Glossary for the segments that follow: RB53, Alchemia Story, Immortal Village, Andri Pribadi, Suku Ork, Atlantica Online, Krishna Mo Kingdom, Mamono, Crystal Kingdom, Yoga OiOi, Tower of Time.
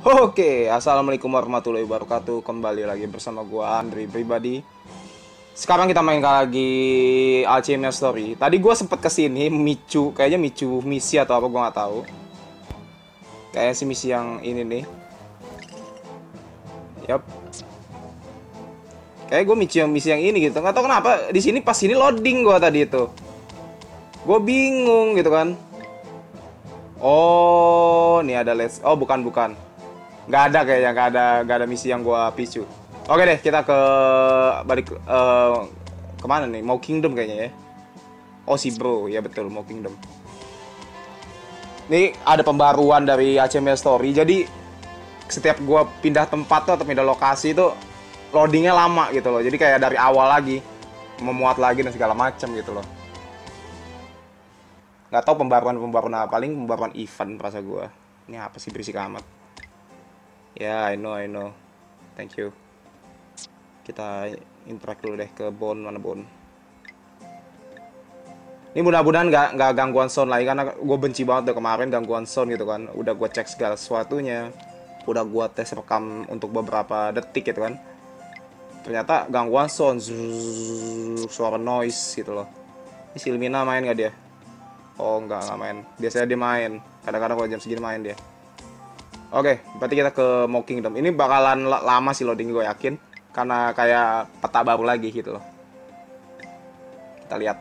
Oke, assalamualaikum warahmatullahi wabarakatuh. Kembali lagi bersama gua Andri pribadi. Sekarang kita main lagi Alchemia Story. Tadi gua sempet kesini micu, kayaknya micu misi atau apa gua nggak tahu. Kayaknya si misi yang ini nih. Yap. Kayak gua micu yang misi yang ini gitu. Nggak tahu kenapa di sini pas ini loading gua tadi itu. Gua bingung gitu kan. Oh, ini ada let's. Oh, bukan. Nggak ada kayaknya, nggak ada misi yang gua picu. Oke deh, kita ke balik kemana nih? Mau Kingdom kayaknya ya. Oh si bro, ya betul Mo Kingdom. Ini ada pembaruan dari Alchemia Story. Jadi setiap gua pindah tempat tuh atau pindah lokasi itu loadingnya lama gitu loh. Jadi kayak dari awal lagi, memuat lagi dan segala macam gitu loh. Nggak tahu pembaruan apa, paling pembaruan event rasa gua. Ini apa sih berisik amat? Ya, yeah, I know. Thank you. Kita interact dulu deh ke Bon, mana Bon. Ini mudah-mudahan nggak gangguan sound lagi, karena gue benci banget tuh kemarin gangguan sound gitu kan. Udah gue cek segala sesuatunya, udah gue tes rekam untuk beberapa detik gitu kan. Ternyata gangguan sound, suara noise gitu loh. Ini si Ilmina main nggak dia? Oh nggak main. Biasanya dia main. Kadang-kadang kalau jam segini main dia. Oke, berarti kita ke Mo Kingdom. Ini bakalan lama sih loading gue yakin. Karena kayak peta baru lagi gitu loh. Kita lihat.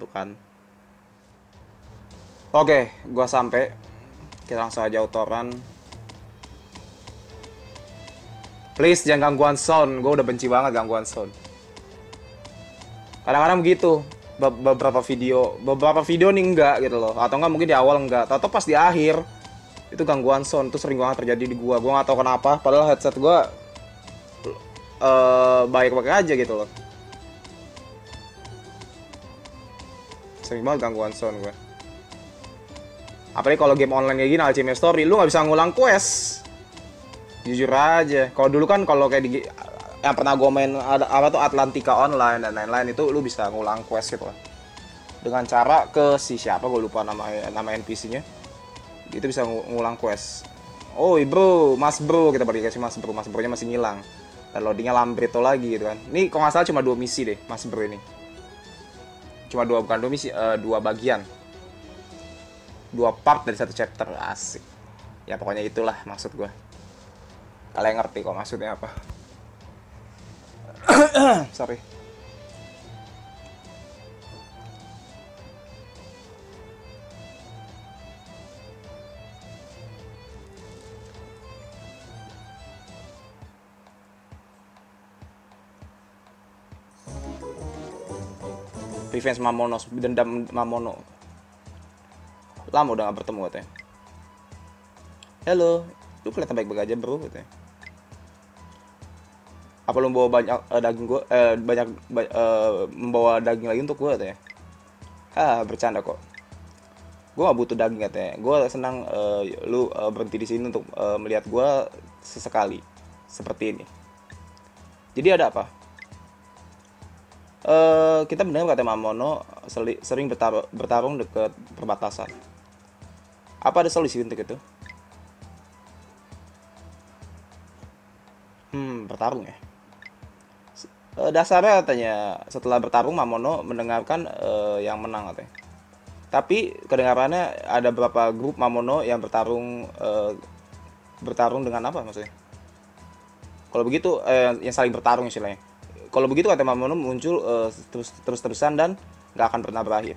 Bukan. Oke, gue sampai. Kita langsung aja autoran. Please jangan gangguan sound. Gue udah benci banget gangguan sound. Kadang-kadang begitu. Beberapa video nih enggak gitu loh, atau enggak mungkin di awal enggak, atau pas di akhir itu gangguan sound itu sering banget terjadi di gua nggak tahu kenapa, padahal headset gua baik-baik aja gitu loh, sering banget gangguan sound gua. Apalagi kalau game online kayak gini, Alchemia Story, lu nggak bisa ngulang quest, jujur aja. Kalau dulu kan kalau kayak di yang pernah gue main ada apa tuh Atlantica Online dan lain-lain itu lu bisa ngulang quest gitu kan. Dengan cara ke si siapa gue lupa nama NPC-nya. Itu bisa ngulang quest. Oh, bro, Mas Bro, kita bagi kasih Mas Bro. Mas Bro-nya masih ngilang. Dan loadingnya lambrito lagi gitu kan. Ini kalau nggak salah cuma 2 misi deh Mas Bro ini. Cuma 2 bukan 2 misi, 2 bagian. 2 part dari 1 chapter, asik. Ya pokoknya itulah maksud gue. Kalian ngerti kok maksudnya apa. Sorry. Revenge Mamonos, dendam Mamono. Lama udah gak bertemu katanya. Halo, lu kelihatan baik-baik aja bro katanya. Apa lu bawa banyak daging gue membawa daging lagi untuk gue katanya. Ah, bercanda kok. Gue gak butuh daging katanya. Gue senang lu berhenti di sini untuk melihat gue sesekali seperti ini. Jadi ada apa? Kita mendengar kata Mamono sering bertarung dekat perbatasan. Apa ada solusi untuk itu? Bertarung ya. Dasarnya katanya setelah bertarung Mamono mendengarkan yang menang katanya. Tapi kedengarannya ada beberapa grup Mamono yang bertarung dengan apa maksudnya? Kalau begitu yang saling bertarung istilahnya. Kalau begitu kata Mamono muncul terus-terusan dan nggak akan pernah berakhir.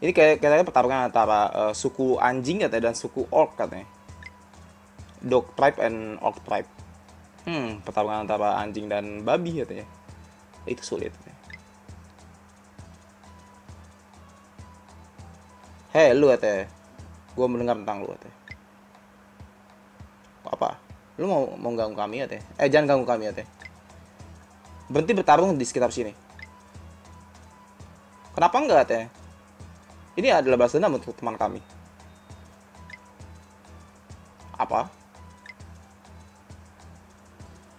Ini kayaknya pertarungan antara suku anjing katanya dan suku ork katanya. Dog tribe and orc tribe. Pertarungan antara anjing dan babi katanya. Itu sulit. Hei, lu katanya. Gua mendengar tentang lu katanya. Apa? Lu mau ganggu kami katanya? Jangan ganggu kami katanya. Berhenti bertarung di sekitar sini. Kenapa enggak katanya? Ini adalah balas dendam untuk teman kami. Apa?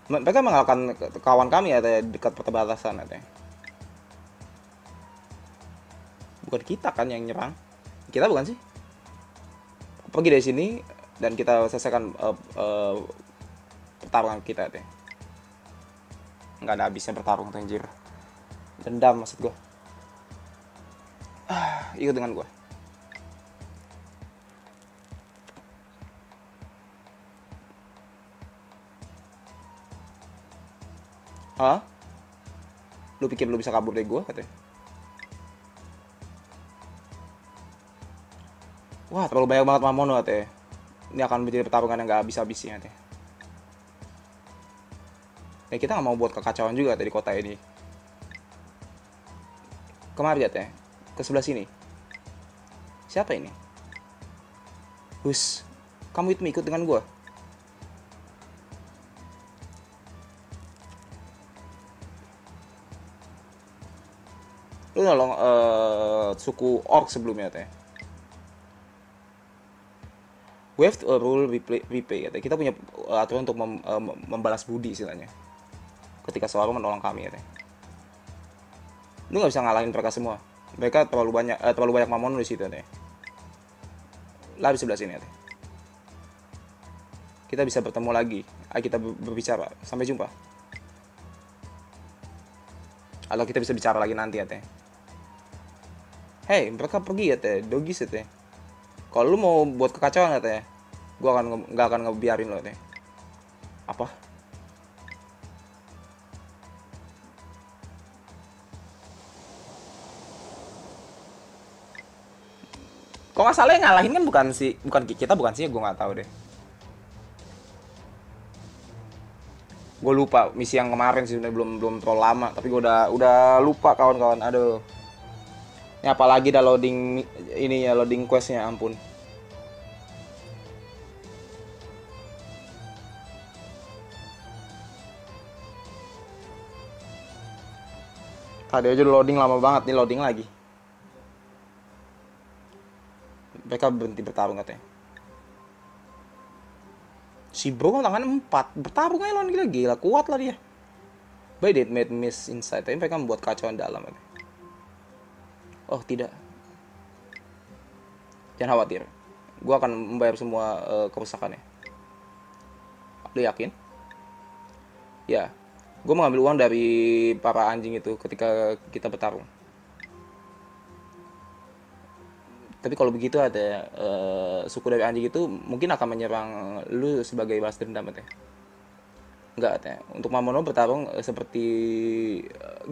Mereka mengalahkan kawan kami ya dekat perbatasan ya. Bukan kita kan yang nyerang. Kita bukan sih? Pergi dari sini dan kita selesaikan pertarungan kita deh. Nggak ada habisnya bertarung, anjir. Dendam maksud gue. Ikut dengan gue. Hah? Lu pikir lu bisa kabur dari gue katanya? Wah, terlalu banyak banget mamon lo katanya. Ini akan menjadi pertarungan yang gak habis-habisnya katanya. Ya kita gak mau buat kekacauan juga katanya di kota ini. Kemari katanya, ke sebelah sini. Siapa ini? Hus, kamu itu ikut dengan gue. Lu nolong suku Ork sebelumnya teh. Wave rule repay ya teh. Kita punya aturan untuk membalas budi istilahnya. Ketika seorang menolong kami ya teh. Lu nggak bisa ngalahin mereka semua. Mereka terlalu banyak mamon di situ teh. Lah di sebelah sini ya teh. Kita bisa bertemu lagi. Ayo kita berbicara. Sampai jumpa. Atau kita bisa bicara lagi nanti ya teh. Hei, mereka pergi ya teh, dogis ya teh. Kalau lu mau buat kekacauan ya teh, gue nggak akan ngebiarin lo teh. Apa? Kok nggak salah yang ngalahin kan bukan kita, gue nggak tahu deh. Gue lupa misi yang kemarin sih, belum terlalu lama, tapi gue udah lupa kawan-kawan. Aduh. Ini apalagi dah loading ini ya, loading questnya, ampun. Tadi aja loading lama banget, nih loading lagi. Mereka berhenti bertarung katanya. Si bro tangan 4, bertarung aja lawan gila-gila, kuat lah dia. By that made miss inside, tapi mereka membuat kacauan dalam. Oh tidak. Jangan khawatir, gue akan membayar semua kerusakannya. Lu yakin? Ya, gue mengambil uang dari para anjing itu ketika kita bertarung. Tapi kalau begitu ada suku dari anjing itu mungkin akan menyerang lu sebagai balas dendam ya. Enggak ya. Untuk Mamono bertarung seperti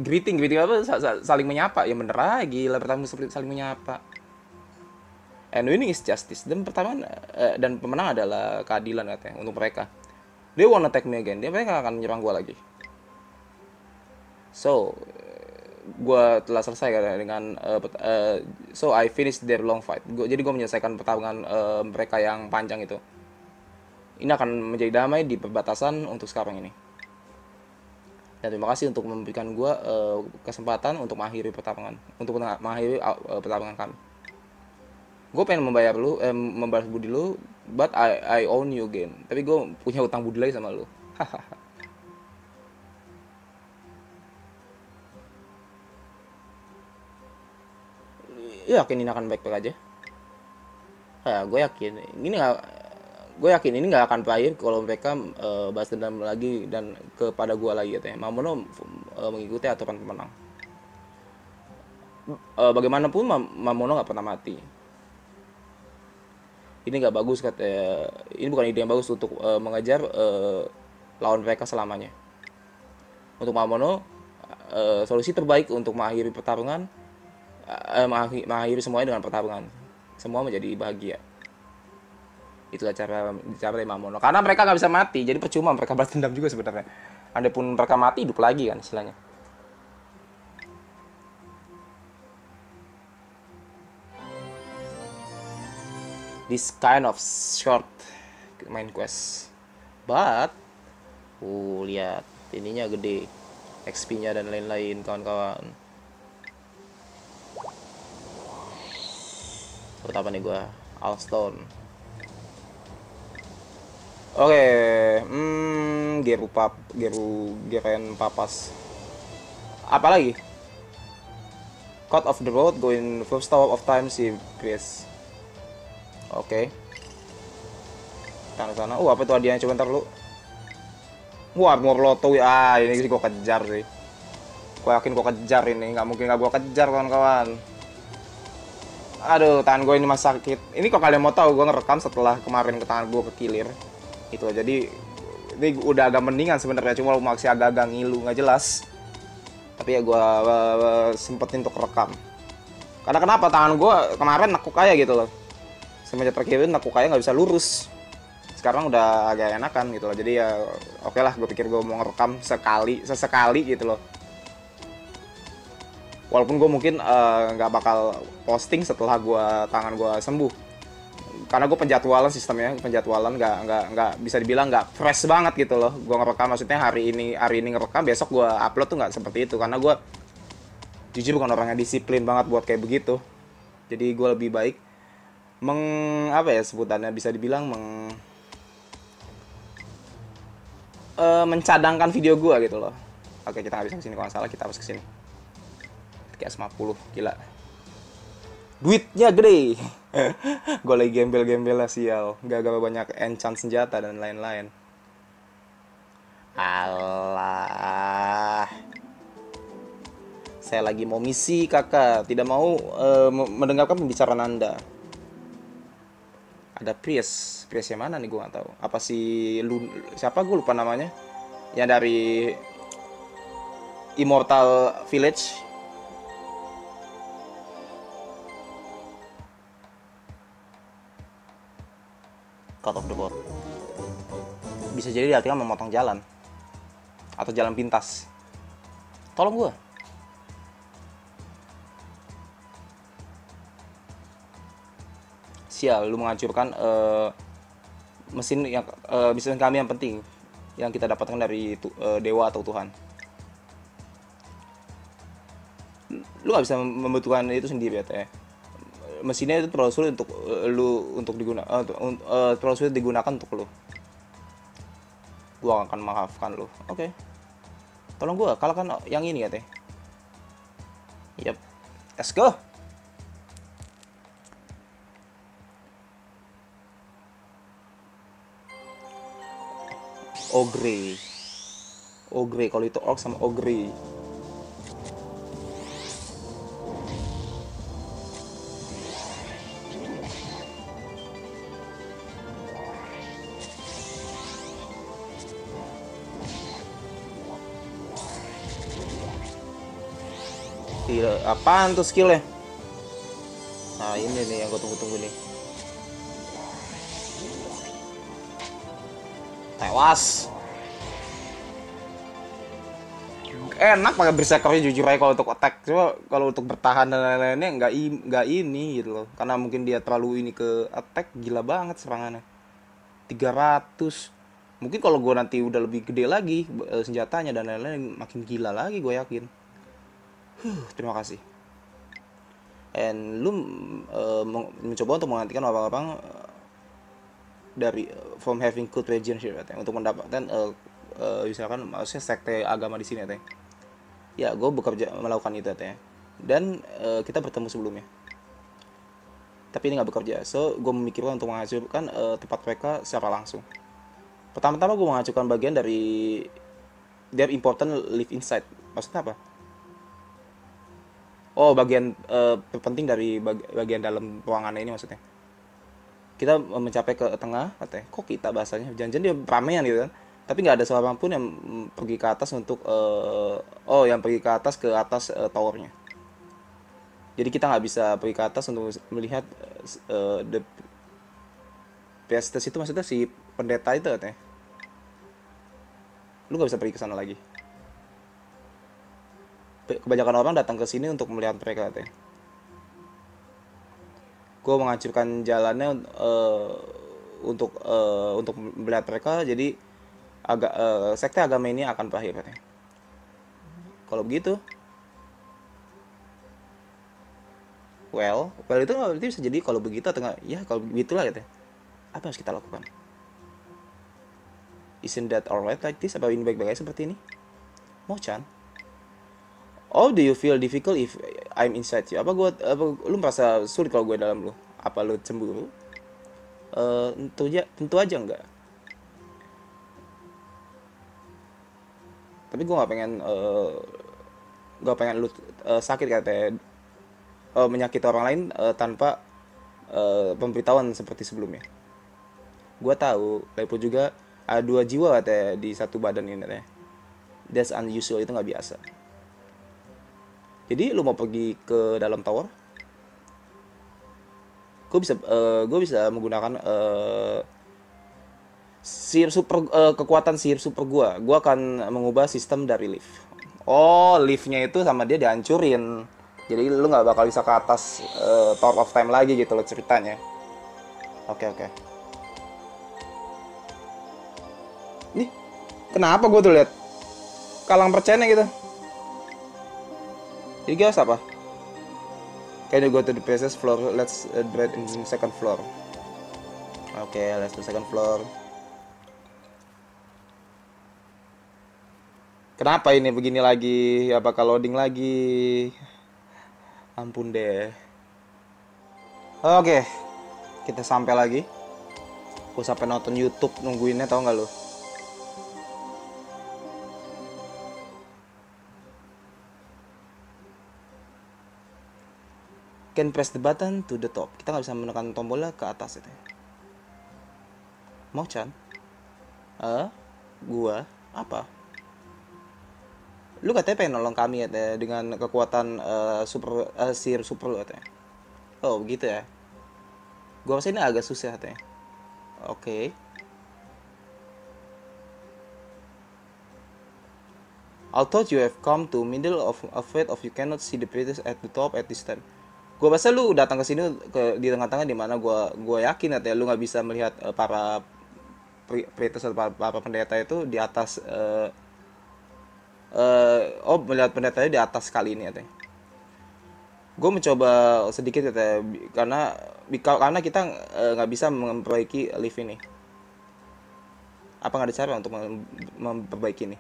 greeting apa, saling menyapa. Ya bener lagi lah, bertarung seperti saling menyapa. And winning is justice. Dan pertarungan dan pemenang adalah keadilan katanya untuk mereka. They wanna attack me again. Dia mereka akan menyerang gua lagi. So gue telah selesai dengan so I finished their long fight. Jadi gue menyelesaikan pertarungan mereka yang panjang itu. Ini akan menjadi damai di perbatasan untuk sekarang ini. Dan terima kasih untuk memberikan gue kesempatan untuk mengakhiri pertarungan, untuk mengakhiri pertarungan kami. Gue pengen membayar lu, membalas budi lu, but I own you again. Tapi gue punya utang budi lagi sama lu. Hahaha. Yakin ini akan baik-baik aja. Ya, gue yakin ini nggak akan berakhir kalau mereka bahas dendam lagi dan kepada gue lagi katanya. Mamono mengikuti aturan pemenang. Bagaimanapun Mamono nggak pernah mati. Ini nggak bagus katanya. Ini bukan ide yang bagus untuk mengejar lawan mereka selamanya. Untuk Mamono solusi terbaik untuk mengakhiri pertarungan. Mengakhiri semuanya dengan pertarungan, semua menjadi bahagia. Itulah cara dari Mamono. Karena mereka nggak bisa mati, jadi percuma mereka balas dendam juga sebenarnya. Adapun mereka mati, hidup lagi kan istilahnya. This kind of short main quest, but, lihat ininya gede, XP-nya dan lain-lain kawan-kawan. Apa nih gue? Alstone. Oke, Geren Papas. Apalagi? Cut off the road, go in first Tower of Time si Chris. Oke. Sana-sana. Apa itu hadiahnya? Coba ntar lu. Wah, mau loto ya. Ah, ini sih gua kejar sih. Gua yakin gua kejar ini. Nggak mungkin nggak gua kejar, kawan-kawan. Aduh, tangan gua ini masih sakit. Ini kok kalian mau tahu gua ngerekam setelah kemarin ke tangan gua kekilir. Itu jadi ini udah agak mendingan sebenarnya, cuma masih agak-agak ngilu, nggak jelas. Tapi ya gue sempetin untuk rekam. Karena kenapa tangan gue kemarin nekuk aja gitu loh. Semenjak terkilir nekuk aja nggak bisa lurus. Sekarang udah agak enakan gitu loh. Jadi ya oke lah, gue pikir gue mau ngerekam sesekali gitu loh. Walaupun gue mungkin nggak bakal posting setelah gua tangan gue sembuh. Karena gue penjadwalan sistemnya, nggak bisa dibilang nggak fresh banget gitu loh. Gue ngerekam maksudnya hari ini ngerekam, besok gue upload tuh nggak seperti itu. Karena gue jujur bukan orang yang disiplin banget buat kayak begitu. Jadi gue lebih baik apa ya sebutannya, bisa dibilang mencadangkan video gue gitu loh. Oke, kita habis kesini kalau nggak salah, kita harus kesini. Kayak 50, gila. Duitnya gede. Gue lagi gembel-gembel lah, sial. Gagal banyak enchant senjata dan lain-lain. Alah. Saya lagi mau misi, kakak. Tidak mau mendengarkan pembicaraan Anda. Ada Priest. Priest yang mana nih, gue gak tau. Apa si siapa, gue lupa namanya. Yang dari Immortal Village. Cut off the road. Bisa jadi diartikan memotong jalan atau jalan pintas. Tolong gua. Sial, lu menghancurkan mesin kami yang penting yang kita dapatkan dari dewa atau Tuhan. Lu gak bisa membutuhkan itu sendiri ya. Mesinnya itu terlalu sulit untuk lu untuk digunakan, terlalu sulit digunakan untuk lu. Gua akan maafkan lu. Oke. Tolong gua kalahkan yang ini ya, Teh. Yap. Let's go. Ogre. Ogre, kalau itu orc sama ogre. Apaan tuh skillnya? Nah, ini nih yang gue tunggu-tunggu nih. Tewas. Enak pakai berserkernya jujur aja kalau untuk attack. Cuma kalau untuk bertahan dan lain-lainnya nggak ini gitu loh. Karena mungkin dia terlalu ini ke attack, gila banget serangannya. 300. Mungkin kalau gue nanti udah lebih gede lagi senjatanya dan lain-lain, makin gila lagi gue yakin. Terima kasih. And lu mencoba untuk menghentikan orang-orang dari from having good relationship ya, untuk mendapatkan misalkan maksudnya sekte agama di sini ya. Ya, gue bekerja melakukan itu ya. Dan kita bertemu sebelumnya. Tapi ini nggak bekerja. So, gue memikirkan untuk menghancurkan tempat mereka secara langsung. Pertama-tama gue menghancurkan bagian dari their important live inside. Maksudnya apa? Oh, bagian terpenting dari bagian dalam ruangan ini maksudnya. Kita mencapai ke tengah, katanya. Kok kita bahasanya? Jangan-jangan dia ramean gitu kan. Tapi nggak ada seorang pun yang pergi ke atas untuk... yang pergi ke atas towernya. Jadi kita nggak bisa pergi ke atas untuk melihat... the priestess itu maksudnya si pendeta itu katanya. Lu nggak bisa pergi ke sana lagi. Kebanyakan orang datang ke sini untuk melihat mereka katanya. Gue menghancurkan jalannya untuk melihat mereka, jadi sekte agama ini akan berakhir katanya. Kalau begitu, well itu berarti bisa jadi kalau begitu atau nggak? Ya kalau begitulah katanya. Apa yang harus kita lakukan? Isn't that alright like this? Apa ini baik-baik seperti ini? Mo-chan. Oh, do you feel difficult if I'm inside you? Apa lu merasa sulit kalau gue dalam lu? Apa lu cemburu? Tentu aja enggak. Tapi gue nggak pengen lu sakit katanya, menyakiti orang lain tanpa pemberitahuan seperti sebelumnya. Gue tahu, Lepo juga ada dua jiwa katanya di satu badan ini katanya. That's unusual, itu nggak biasa. Jadi lu mau pergi ke dalam tower? Gue bisa menggunakan sihir super, kekuatan sihir super gue. Gue akan mengubah sistem dari lift. Oh, liftnya itu sama dia dihancurin. Jadi lu nggak bakal bisa ke atas Tower of Time lagi gitu loh ceritanya. Oke. Nih, kenapa gue tuh lihat kalang percayanya gitu? Jadi gue harus apa? Can you go to the princess floor? Let's dread in the second floor. Oke, let's do second floor. Kenapa ini begini lagi? Apakah loading lagi? Ampun deh. Oke, kita sampai lagi. Gue sampai nonton YouTube nungguinnya, tau nggak lo? Can press the button to the top. Kita nggak bisa menekan tombolnya ke atas itu. Mochan? Gua? Apa? Lu katanya pengen nolong kami ya dengan kekuatan sihir super lu katanya. Oh begitu ya. Gua rasa ini agak susah katanya. Oke. Although you have come to middle of afraid of you cannot see the princess at the top at this time. Gue rasa lu datang ke sini di tengah-tengah dimana gue yakin katanya lu nggak bisa melihat para priestess atau para pendeta itu di atas melihat pendetanya di atas kali ini katanya. Gue mencoba sedikit katanya karena kita nggak bisa memperbaiki lift ini. Apa nggak ada cara untuk memperbaiki ini?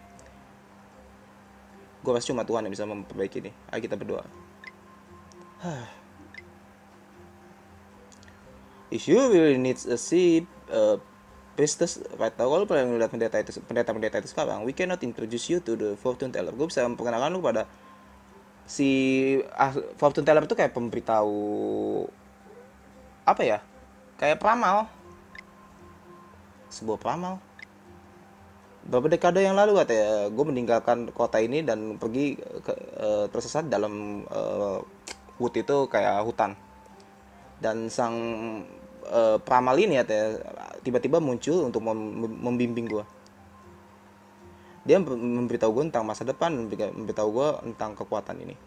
Gue rasa cuma Tuhan yang bisa memperbaiki ini. Ayo kita berdoa. If you really need a ship, priestess, right now, kalau kalian melihat pendeta itu sekarang, we cannot introduce you to the fortune teller. Gue bisa memperkenalkan lu pada si fortune teller itu kayak pemberitahu apa ya? Kayak peramal, sebuah peramal. Beberapa dekade yang lalu katanya, gue meninggalkan kota ini dan pergi tersesat dalam wood itu kayak hutan. Dan sang peramal ini katanya tiba-tiba muncul untuk membimbing gue. Dia memberitahu gue tentang masa depan, memberitahu gue tentang kekuatan ini.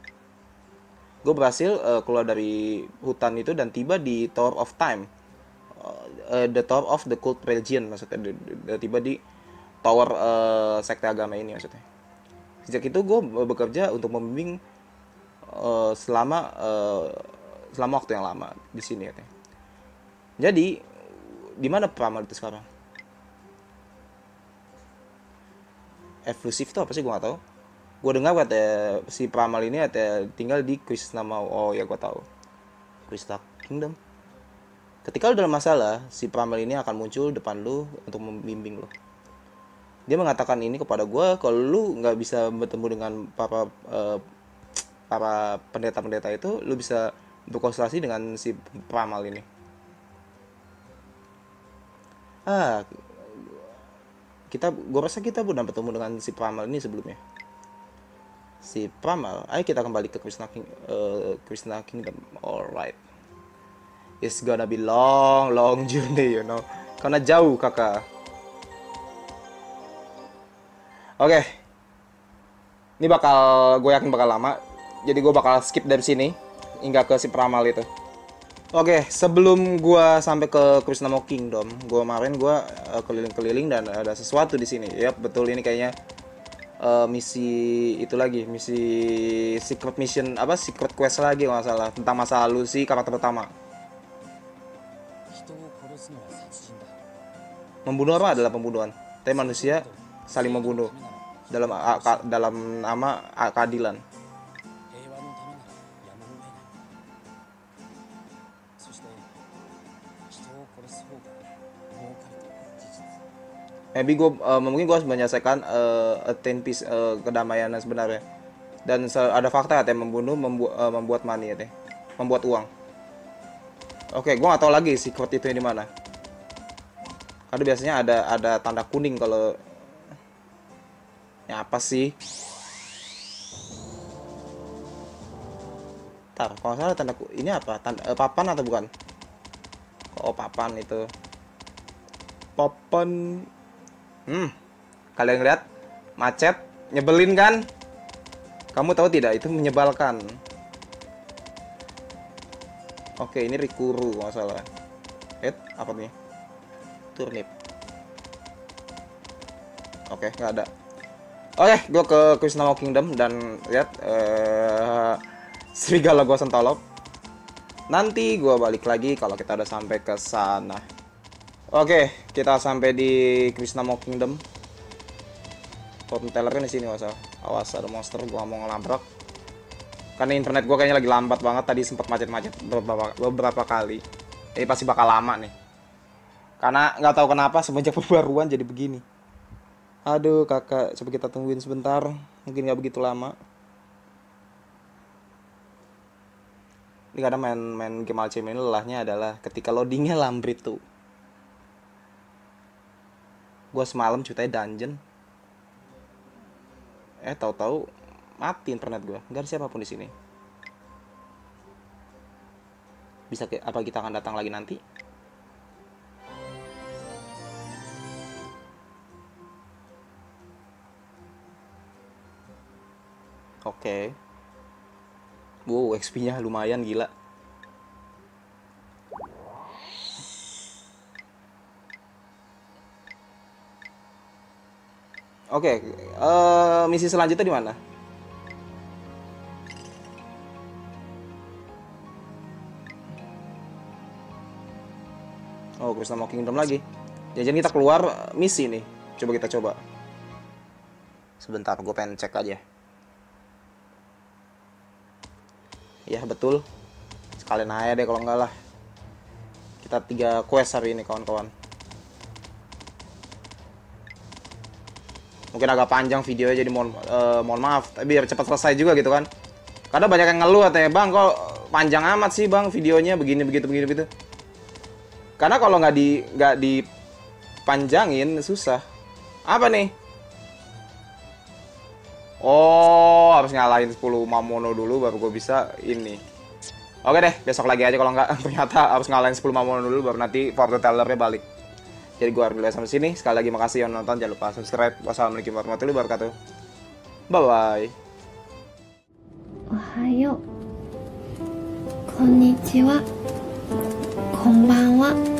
Gue berhasil keluar dari hutan itu dan tiba di Tower of Time. The Tower of the Cult Religion maksudnya, tiba di Tower sekte agama ini maksudnya. Sejak itu gue bekerja untuk membimbing selama waktu yang lama di sini katanya. Jadi di mana peramal itu sekarang? Evolutif tuh apa sih gue nggak tahu. Gue dengar katanya si peramal ini katanya tinggal di Krishna Mo. Oh ya gue tahu. Crystal Kingdom. Ketika lu dalam masalah, si peramal ini akan muncul depan lu untuk membimbing lu. Dia mengatakan ini kepada gue, kalau lu nggak bisa bertemu dengan para pendeta-pendeta itu, lu bisa berkonsultasi dengan si peramal ini. Gue rasa kita udah bertemu dengan si peramal ini sebelumnya. Si peramal, ayo kita kembali ke Krishna Kingdom. Alright, it's gonna be long journey, you know, karena jauh kakak. Oke. Ini gue yakin bakal lama. Jadi gue bakal skip dari sini hingga ke si peramal itu. Oke, sebelum gue sampai ke Krishna Mo Kingdom, kemarin gue keliling-keliling dan ada sesuatu di sini. Ya, betul ini kayaknya misi itu lagi, misi secret mission apa secret quest lagi kalau nggak salah tentang masa lalu si karakter utama. Membunuh orang adalah pembunuhan, tapi manusia saling membunuh dalam nama keadilan. Maybe gue mungkin gue harus menyelesaikan 10 piece kedamaian sebenarnya. Dan ada fakta ya teh, membunuh membuat money ya teh, membuat uang. Oke, gue nggak tahu lagi secret itu di mana. Karena biasanya ada tanda kuning kalau ya apa sih? Ntar, kalau salah tanda ini apa? Tanda, papan atau bukan? Oh, papan itu. Papan. Kalian lihat macet, nyebelin kan? Kamu tahu tidak? Itu menyebalkan. Oke, ini Rikuru kalau salah. Apa nih? Turnip. Oke, nggak ada. Oke, gue ke Krishna Mo Kingdom dan lihat serigala gua sentolop. Nanti gua balik lagi kalau kita udah sampai ke sana. Oke, kita sampai di Krishna Mo Kingdom. Fortune teller kan di sini, wasal. Awas ada monster, gua mau ngelabrak. Karena internet gua kayaknya lagi lambat banget, tadi sempat macet-macet beberapa kali. Jadi pasti bakal lama nih. Karena nggak tahu kenapa semenjak pembaruan jadi begini. Aduh kakak, coba kita tungguin sebentar. Mungkin nggak begitu lama. Ini kadang main game Alchemia ini lelahnya adalah ketika loadingnya lambrit tuh. Gua semalam ceritanya dungeon. Tahu-tahu mati internet gua. Nggak ada siapapun di sini. Bisa apa kita akan datang lagi nanti? Oke. Wow, XP-nya lumayan gila. Oke, misi selanjutnya di mana? Oh, Krishna Mo Kingdom lagi. Jangan kita keluar misi nih. Coba kita coba. Sebentar, gue pengen cek aja. Ya betul, sekalian aja deh kalau enggak lah. Kita 3 quest hari ini kawan-kawan. Mungkin agak panjang videonya jadi mohon maaf. Tapi biar cepat selesai juga gitu kan. Kadang banyak yang ngeluh katanya, bang kok panjang amat sih bang videonya begini begitu begini begitu. Karena kalau nggak dipanjangin susah. Apa nih? Oh, harus ngalahin 10 mamono dulu baru gue bisa ini. Oke deh, besok lagi aja kalau nggak. Ternyata harus ngalahin 10 mamono dulu baru nanti fortune tellernya balik. Jadi gue harus sampai sini. Sekali lagi makasih yang nonton, jangan lupa subscribe. Wassalamualaikum warahmatullahi wabarakatuh. Bye-bye. Ohayo. Konnichiwa. Konbanwa.